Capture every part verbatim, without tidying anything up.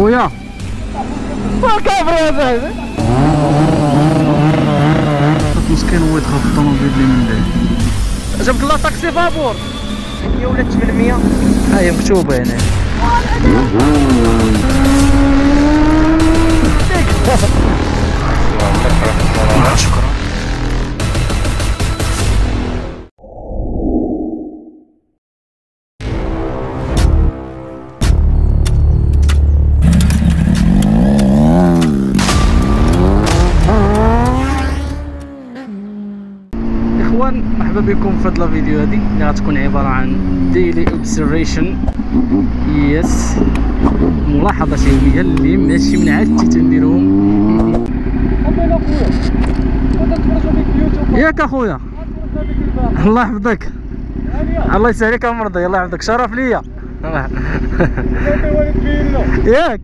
خويا كافري هذا مسكين هو يدخل في الطوموبيل اللي من بعيد. جابك الله طاكسي فابور مية ولا ثمنمية ها هي مكتوبه هنا. شكرا. مرحبا بكم في هاد الفيديو هادي اللي غتكون عباره عن ديلي اوبسيرفيشن يس ملاحظه يوميه اللي ماشي من عادتي تنديرهم ياك اخويا. الله يحفظك الله يسهلك امرضي الله يحفظك شرف ليا ياك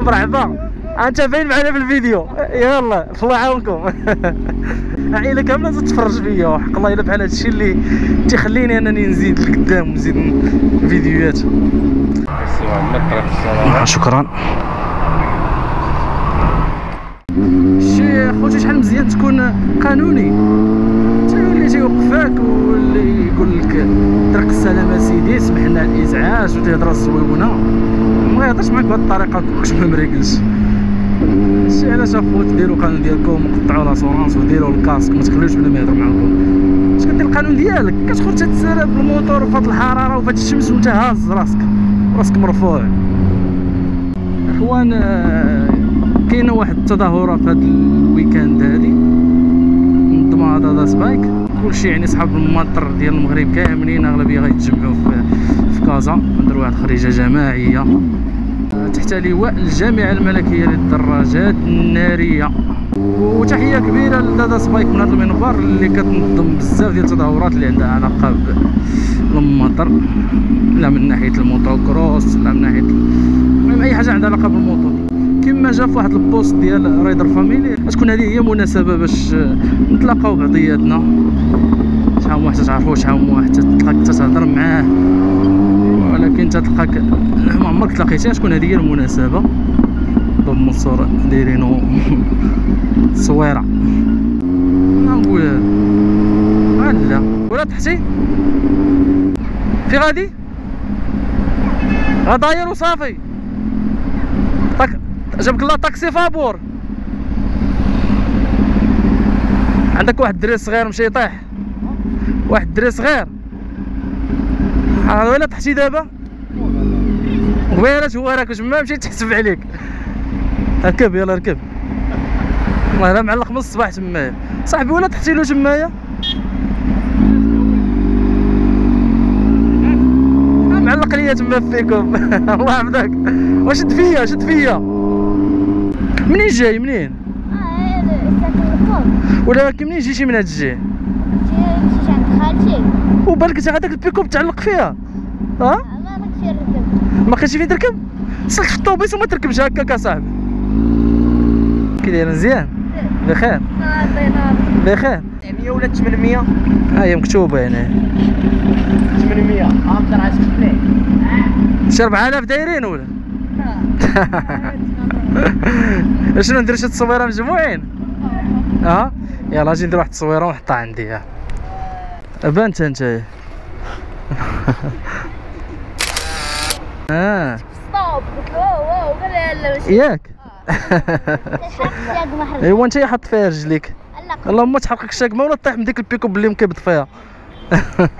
مرحبا انت باين معنا في الفيديو يلا الله يعاونكم عائله كامله تتفرج فيا وحق الله الا بحال هادشي اللي تيخليني انني نزيد لقدام ونزيد فيديوهات. شكرا شي خوتي. شحال مزيان تكون قانوني حتى اللي تيوقفك واللي يقول لك طريق السلامه سيدي سمحنا الازعاج وتهضر الزويونه ما يهضرش معاك بهاد الطريقه كلش ما مريقلش. هادشي علاش اخوت ديروا القانون ديالكم وقطعوا لاسورونس وديروا الكاسك ما تخليوش بلا ما يهضر معاكم. باش كدير القانون ديالك كتخرج تتسارع بالموتور وفي هاد الحراره وفي هاد الشمس وانت هاز راسك راسك مرفوع. اخوان كاينه واحد التظاهره في هاد الويكاند هادي منظمه هذا سبايك كلشي يعني صحاب المطر ديال المغرب كاملين اغلبيه غيتجمعوا في في كازا نديروا واحد الخريجه جماعيه تحت لواء الجامعة الملكية للدراجات النارية. وتحية كبيرة لدادا سبايك من هذا المنبر اللي كتنظم بزاف ديال التظاهرات اللي عندها علاقة بالمطر لا من ناحية الموتور كروس لا من ناحية المهم أي حاجة عندها علاقة بالموتور. كما جا في واحد البوست ديال رايدر فاميلي تكون هذه هي مناسبة باش نتلاقاو بعضياتنا شحال واحد تعرفوه شحال واحد تلقاك تتهضر معاه ولكن تلقاك ما عمرك تلاقيتيها تكون هذه هي المناسبه. ضمن الصوره دايرينو صويره نقول لا ولا تحتي في غادي غداير وصافي طاك جابك الله طاكسي فابور. عندك واحد الدري صغير مشى يطيح واحد الدري صغير ولا تحتي دابا غويرات هو راك تما مشيت تحسب عليك. ركب يلا ركب والله الا معلق من الصباح تمايا صاحبي ولا تحتي له تمايا معلق ليا تما فيكم الله يحفظك. واش شد فيا شد فيا منين جاي منين ولكن منين جيتي من هاد الجهه وبالك تا هذاك البيكوب تعلق فيها ها ما لقيتش فين تركب سلك في الطوبيس وما تركبش هكاك اصاحبي. كي داير مزيان بخير بخير مية ولا ثمنمية ها هي مكتوبه هنا ثمنمية ها انت راه شفتني شي أربعة آلاف دايرين ولا شنو ندير شي تصويره مجموعين ها يلا اجي ندير واحد التصويره ونحطها عندي ها بانت انت اه ستوب واو قال ياك ايوا انت حط فيها رجليك اللهم ما تحرقك الشاقمه ولا تطيح من ديك البيكوب اللي مكبد فيها.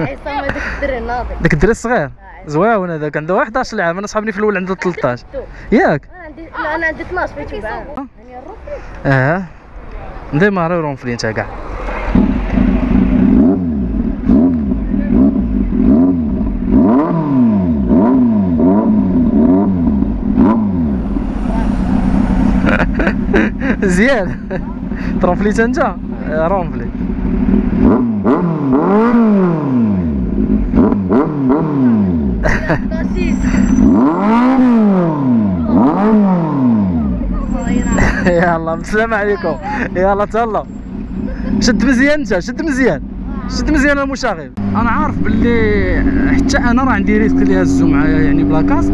عصام هذاك الدري ناضي داك الدري الصغير زواون هذاك عنده حداش عام انا صحابني في الاول عنده ثلاثطاش ياك عندي انا عندي اثناش بغيت نبان اه نديما راه رونفلي انت كاع مزيان ترونفليت انت رونفلي يلا بسلامة عليكم يلا تهلا شد مزيان انت شد مزيان شد مزيان المشاغب. انا عارف باللي حتى انا راه عندي ريسك اللي هزو معايا يعني بلا كاس،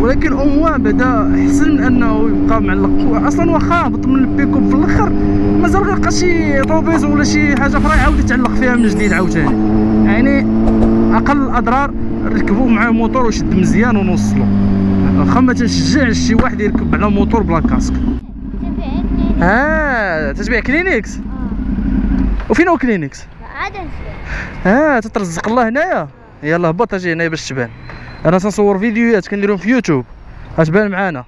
ولكن اوموان بعدا حسن من انه يبقى معلق. اصلا واخا هبط من البيكوب في الاخر مازال غيلقى شي طوبيز ولا شي حاجه فرا يعاود يتعلق فيها من جديد عاوتاني. يعني اقل الاضرار ركبوا معاه موتور وشد مزيان ونوصلوا. واخا ما تنشجعش شي واحد يركب على موتور بلا كاسك. اه تتبيع كلينيكس. وفين هو كلينيكس؟ عاد اه تترزق الله هنايا. يلا هبط اجي هنايا باش تبان. انا تنصور فيديوهات كنديرهم في يوتيوب. غتبان معانا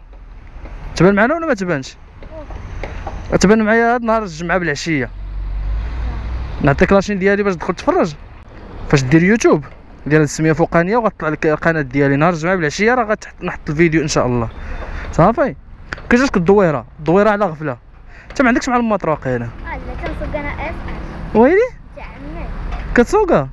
تبان معانا ولا ما تبانش؟ غتبان معايا هاد نهار الجمعه بالعشيه. نعطيك لاشين ديالي باش تدخل تفرج. فاش دير يوتيوب ديال السميه فوقانيه وغتطلع لك القناه ديالي نهار الجمعه بالعشيه، راه غنحط الفيديو ان شاء الله. صافي كيجاتك الدويره الدويره على غفله. انت ما عندكش مع المطروق هنا؟ اه لا كنسوق انا اس ويلي تاع عمي كتسوقها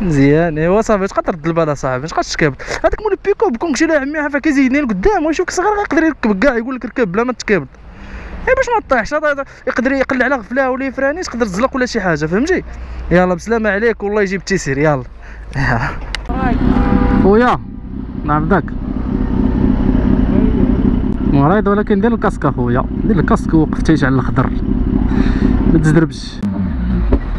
مزيان. ايوا صافي تقدر تدلبها صاحبي، ما تبقاش تكابط. هذاك مول البيكوب كونكشي لا عمي عافاك يزيدني لقدام ويشوفك صغير غيقدر يركب كاع يقول لك ركب بلا ما تكابط. اي باش ما طيحش، يقدر يقلع على غفله ولا يفراني تقدر تزلق ولا شي حاجه فهمتي. يلا بسلامه عليك والله يجيب التيسير. يلا خويا نعرفك مريض ولكن دير الكاسك اخويا، دير الكاسك ووقف تايش على الخضر ما تزربش.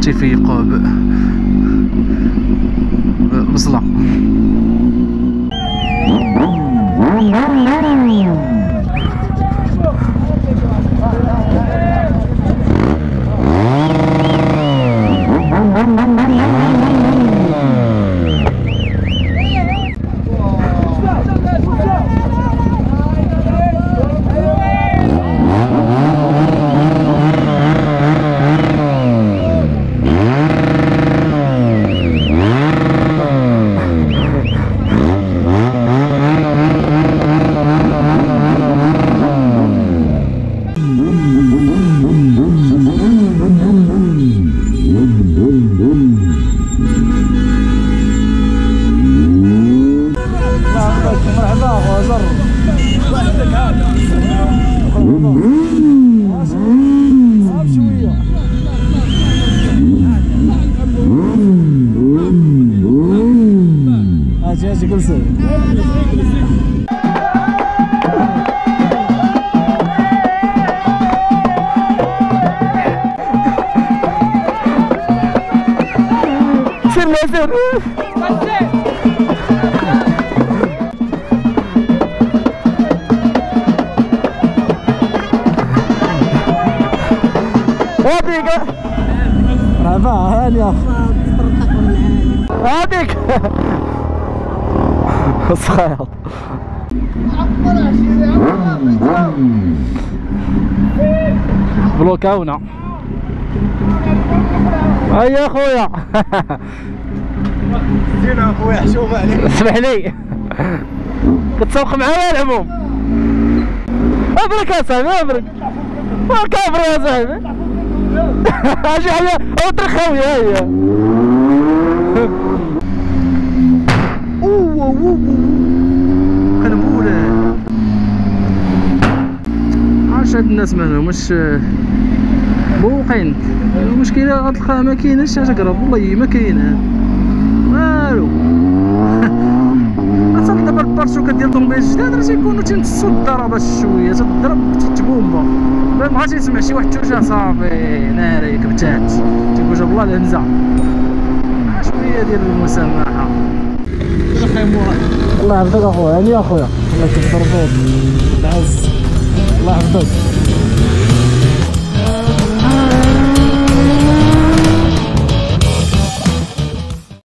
تيفيقوه بصلة. هاديك صخيط بلوكاونا. هيا خويا زينه خويا حشومه عليك اسمح لي كتسوق معايا العموم. ابرك اصاحبي ابرك كابر يا صاحبي اجي عليا اوتر خويا. هيا اوه اوه قنبوله. عاش هاد الناس ماهمش بوقين. المشكله غتلقاها ما كايناش تقرب والله ما كاينه والو. اصلا دابا البارشوكه ديال الطوموبيل الجداد راه تيكونوا تيمتصوا الضربات شويه تضرب تتبومبا ما تيسمع شي واحد تورجع صافي ناري كبتات تيقول جاب الله الهمزه شويه ديال المسامحه. الله يحفظك اخويا. هاني اخويا الله يكبر فيك العز الله يحفظك.